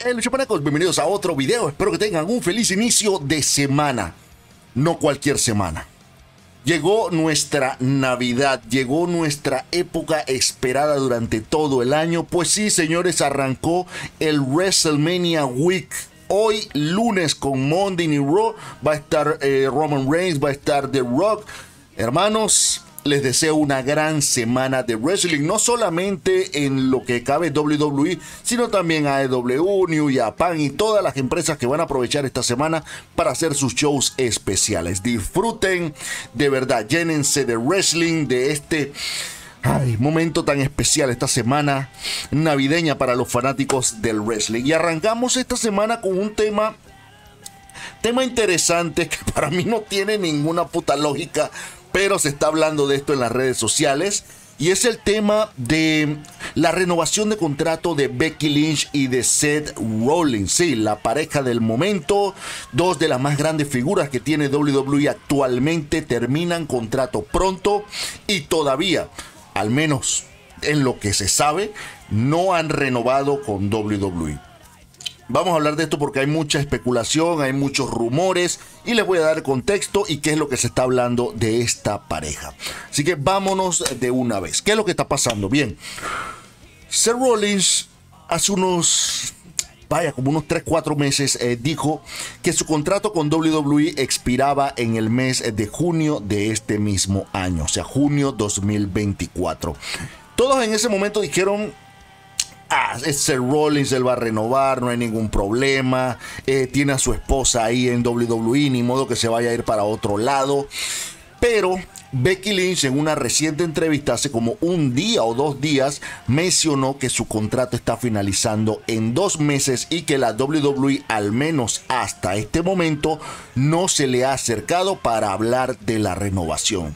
Hey luchapanacos, bienvenidos a otro video. Espero que tengan un feliz inicio de semana. No cualquier semana. Llegó nuestra Navidad, llegó nuestra época esperada durante todo el año. Pues sí, señores, arrancó el WrestleMania Week. Hoy, lunes, con Monday Night Raw, va a estar Roman Reigns, va a estar The Rock. Hermanos, les deseo una gran semana de wrestling, no solamente en lo que cabe WWE, sino también AEW, New Japan y todas las empresas que van a aprovechar esta semana para hacer sus shows especiales. Disfruten, de verdad, llénense de wrestling, de este momento tan especial, esta semana navideña para los fanáticos del wrestling. Y arrancamos esta semana con un tema interesante que para mí no tiene ninguna puta lógica, pero se está hablando de esto en las redes sociales, y es el tema de la renovación de contrato de Becky Lynch y de Seth Rollins. Sí, la pareja del momento, dos de las más grandes figuras que tiene WWE actualmente, terminan contrato pronto y todavía, al menos en lo que se sabe, no han renovado con WWE. Vamos a hablar de esto porque hay mucha especulación, hay muchos rumores, y les voy a dar contexto y qué es lo que se está hablando de esta pareja. Así que vámonos de una vez. ¿Qué es lo que está pasando? Bien, Seth Rollins hace unos, como unos 3-4 meses, dijo que su contrato con WWE expiraba en el mes de junio de este mismo año, o sea, junio 2024. Todos en ese momento dijeron: ah, Seth Rollins, él va a renovar, no hay ningún problema, tiene a su esposa ahí en WWE, ni modo que se vaya a ir para otro lado. Pero Becky Lynch, en una reciente entrevista hace como un día o dos días, mencionó que su contrato está finalizando en 2 meses y que la WWE, al menos hasta este momento, no se le ha acercado para hablar de la renovación.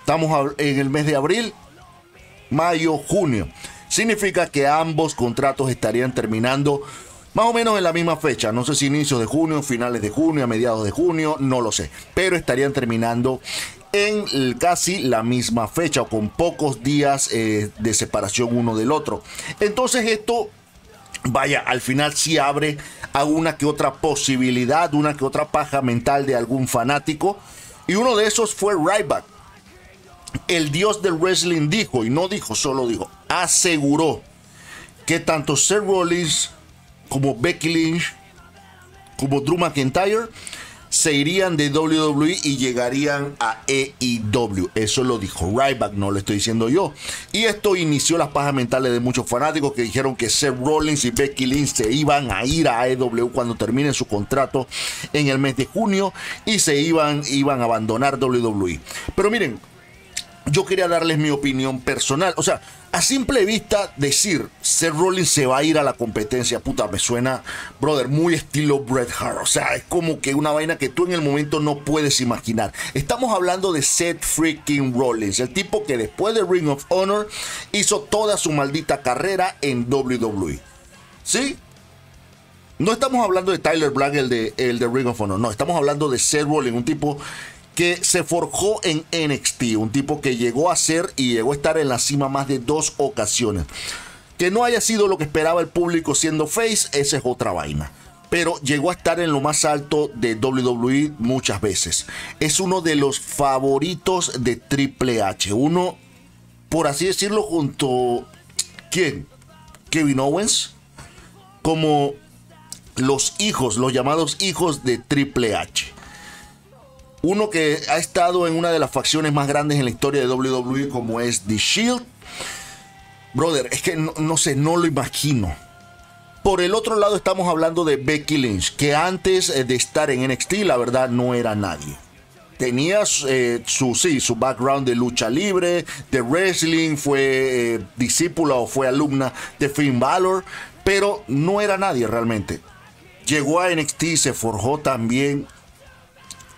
Estamos en el mes de abril, mayo, junio. Significa que ambos contratos estarían terminando más o menos en la misma fecha. No sé si inicios de junio, finales de junio, a mediados de junio, no lo sé. Pero estarían terminando en casi la misma fecha o con pocos días de separación uno del otro. Entonces esto, vaya, al final sí abre a una que otra posibilidad, una que otra paja mental de algún fanático. Y uno de esos fue Ryback. El dios del wrestling dijo, y no dijo, solo dijo, aseguró que tanto Seth Rollins como Becky Lynch como Drew McIntyre se irían de WWE y llegarían a AEW. Eso lo dijo Ryback, no lo estoy diciendo yo. Y esto inició las pajas mentales de muchos fanáticos que dijeron que Seth Rollins y Becky Lynch se iban a ir a AEW cuando termine su contrato en el mes de junio y se iban a abandonar WWE. Pero miren, yo quería darles mi opinión personal. O sea, a simple vista, decir Seth Rollins se va a ir a la competencia, puta, me suena, brother, muy estilo Bret Hart. O sea, es como que una vaina que tú en el momento no puedes imaginar. Estamos hablando de Seth freaking Rollins, el tipo que después de Ring of Honor hizo toda su maldita carrera en WWE. ¿Sí? No estamos hablando de Tyler Black, el de Ring of Honor. No, estamos hablando de Seth Rollins, un tipo que se forjó en NXT, un tipo que llegó a ser y llegó a estar en la cima más de 2 ocasiones. Que no haya sido lo que esperaba el público siendo face, esa es otra vaina. Pero llegó a estar en lo más alto de WWE muchas veces. Es uno de los favoritos de Triple H. Uno, por así decirlo, junto... ¿quién? Kevin Owens. Como los hijos, los llamados hijos de Triple H. Uno que ha estado en una de las facciones más grandes en la historia de WWE, como es The Shield. Brother, es que no sé, no lo imagino. Por el otro lado estamos hablando de Becky Lynch, que antes de estar en NXT, la verdad, no era nadie. Tenía su background de lucha libre, de wrestling, fue discípula o fue alumna de Finn Balor, pero no era nadie realmente. Llegó a NXT, se forjó también,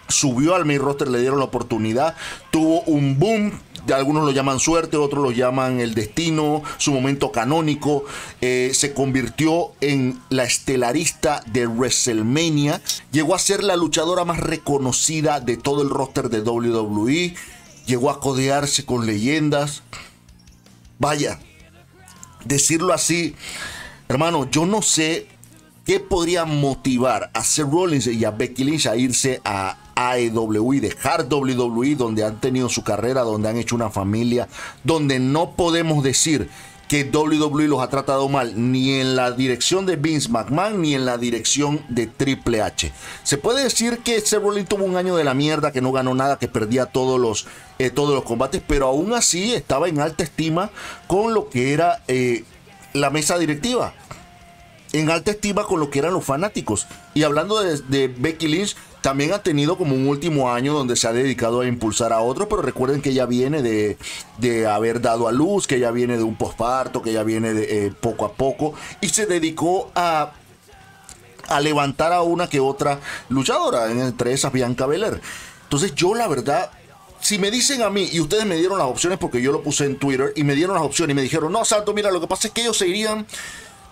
subió al main roster, le dieron la oportunidad, tuvo un boom, algunos lo llaman suerte, otros lo llaman el destino, su momento canónico. Se convirtió en la estelarista de WrestleMania, llegó a ser la luchadora más reconocida de todo el roster de WWE, llegó a codearse con leyendas. Vaya, decirlo así, hermano, yo no sé qué podría motivar a Seth Rollins y a Becky Lynch a irse a AEW y dejar WWE, donde han tenido su carrera, donde han hecho una familia, donde no podemos decir que WWE los ha tratado mal, ni en la dirección de Vince McMahon, ni en la dirección de Triple H. Se puede decir que Seth Rollins tuvo un año de la mierda, que no ganó nada, que perdía todos los combates, pero aún así estaba en alta estima con lo que era la mesa directiva, en alta estima con lo que eran los fanáticos. Y hablando de Becky Lynch, también ha tenido como un último año donde se ha dedicado a impulsar a otros, pero recuerden que ella viene de haber dado a luz, que ella viene de un posparto, que ella viene de poco a poco, y se dedicó a levantar a una que otra luchadora, entre esas Bianca Belair. Entonces yo, la verdad, si me dicen a mí, y ustedes me dieron las opciones porque yo lo puse en Twitter, y me dieron las opciones y me dijeron, no, Santo, mira, lo que pasa es que ellos se irían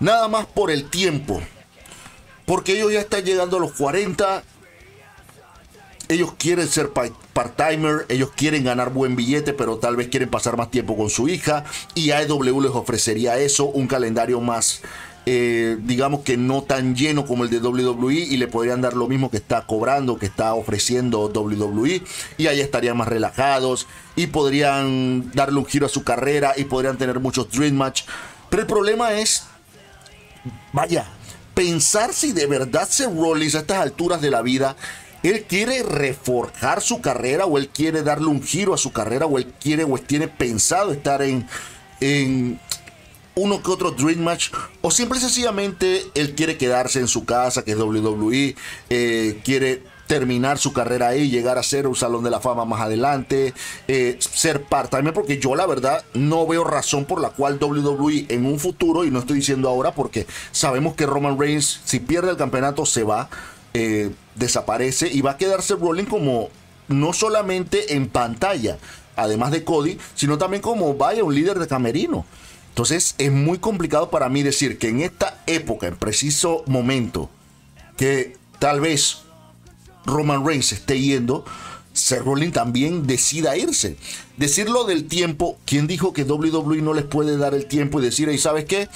nada más por el tiempo, porque ellos ya están llegando a los 40. Ellos quieren ser part-timer, ellos quieren ganar buen billete, pero tal vez quieren pasar más tiempo con su hija. Y AEW les ofrecería eso, un calendario más, digamos que no tan lleno como el de WWE, y le podrían dar lo mismo que está cobrando, que está ofreciendo WWE. Y ahí estarían más relajados y podrían darle un giro a su carrera y podrían tener muchos dream match. Pero el problema es, vaya, pensar si de verdad Seth Rollins a estas alturas de la vida, él quiere reforjar su carrera, o él quiere darle un giro a su carrera, o él quiere o tiene pensado estar en uno que otro dream match, o simple y sencillamente él quiere quedarse en su casa, que es WWE, quiere terminar su carrera ahí, llegar a ser un salón de la fama más adelante, ser part-time, porque yo la verdad no veo razón por la cual WWE en un futuro, y no estoy diciendo ahora porque sabemos que Roman Reigns, si pierde el campeonato, se va, desaparece, y va a quedarse Rollins como no solamente en pantalla, además de Cody, sino también como vaya un líder de camerino. Entonces es muy complicado para mí decir que en esta época, en preciso momento, que tal vez Roman Reigns esté yendo, Seth Rollins también decida irse. Decirlo del tiempo, ¿quién dijo que WWE no les puede dar el tiempo y decir, ¿y sabes qué?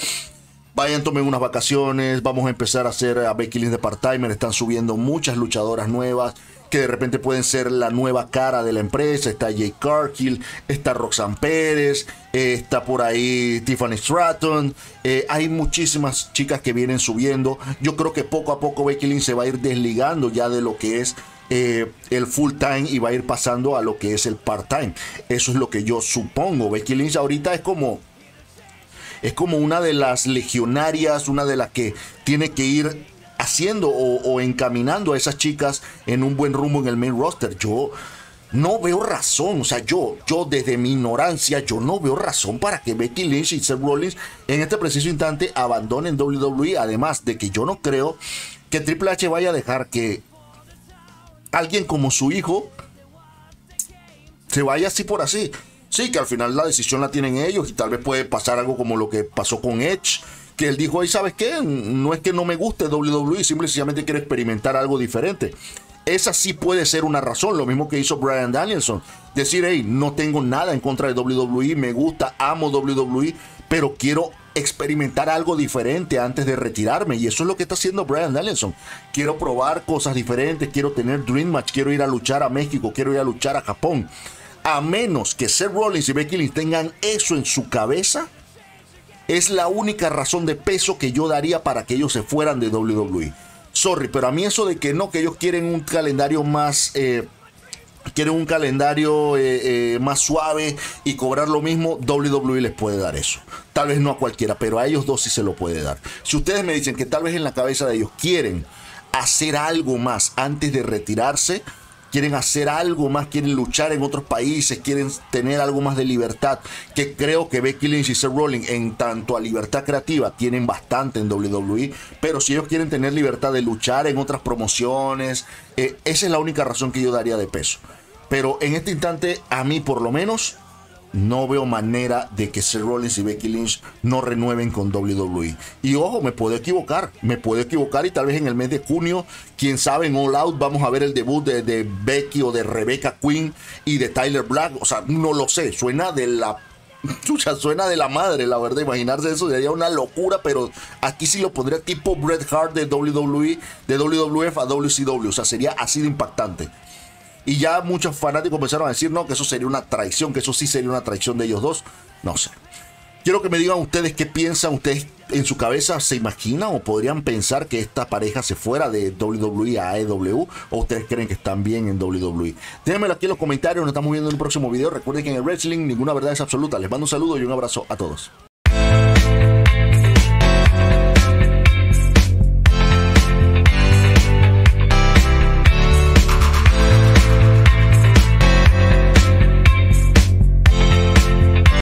Vayan, tomen unas vacaciones, vamos a empezar a hacer a Becky Lynch de part-timer, están subiendo muchas luchadoras nuevas que de repente pueden ser la nueva cara de la empresa, está Jade Cargill, está Roxanne Pérez, está por ahí Tiffany Stratton, hay muchísimas chicas que vienen subiendo. Yo creo que poco a poco Becky Lynch se va a ir desligando ya de lo que es el full time y va a ir pasando a lo que es el part-time. Eso es lo que yo supongo. Becky Lynch ahorita es como una de las legionarias, una de las que tiene que ir haciendo o encaminando a esas chicas en un buen rumbo en el main roster. Yo no veo razón, o sea, yo desde mi ignorancia, yo no veo razón para que Becky Lynch y Seth Rollins en este preciso instante abandonen WWE, además de que yo no creo que Triple H vaya a dejar que alguien como su hijo se vaya así por así. Sí, que al final la decisión la tienen ellos, y tal vez puede pasar algo como lo que pasó con Edge, que él dijo, ¿y sabes qué? No es que no me guste WWE, simplemente quiero experimentar algo diferente. Esa sí puede ser una razón, lo mismo que hizo Bryan Danielson. Decir, hey, no tengo nada en contra de WWE, me gusta, amo WWE, pero quiero experimentar algo diferente antes de retirarme. Y eso es lo que está haciendo Bryan Danielson. Quiero probar cosas diferentes, quiero tener dream match, quiero ir a luchar a México, quiero ir a luchar a Japón. A menos que Seth Rollins y Becky Lynch tengan eso en su cabeza, es la única razón de peso que yo daría para que ellos se fueran de WWE. Sorry, pero a mí eso de que no, que ellos quieren un calendario más, más suave y cobrar lo mismo, WWE les puede dar eso. Tal vez no a cualquiera, pero a ellos dos sí se lo puede dar. Si ustedes me dicen que tal vez en la cabeza de ellos quieren hacer algo más antes de retirarse, quieren hacer algo más, quieren luchar en otros países, quieren tener algo más de libertad, que creo que Becky Lynch y Seth Rollins en tanto a libertad creativa tienen bastante en WWE, pero si ellos quieren tener libertad de luchar en otras promociones, esa es la única razón que yo daría de peso. Pero en este instante, a mí por lo menos, no veo manera de que Seth Rollins y Becky Lynch no renueven con WWE. Y ojo, me puedo equivocar y tal vez en el mes de junio, quién sabe, en All Out vamos a ver el debut de Becky o de Rebecca Quinn y de Tyler Black. O sea, no lo sé, suena de la madre, la verdad. Imaginarse eso sería una locura, pero aquí sí lo pondría tipo Bret Hart de WWE, de WWF a WCW. O sea, sería así de impactante. Y ya muchos fanáticos empezaron a decir, no, que eso sería una traición, que eso sí sería una traición de ellos dos. No sé. Quiero que me digan ustedes qué piensan, ustedes en su cabeza se imaginan o podrían pensar que esta pareja se fuera de WWE a AEW, o ustedes creen que están bien en WWE. Déjenmelo aquí en los comentarios, nos estamos viendo en un próximo video. Recuerden que en el wrestling ninguna verdad es absoluta. Les mando un saludo y un abrazo a todos.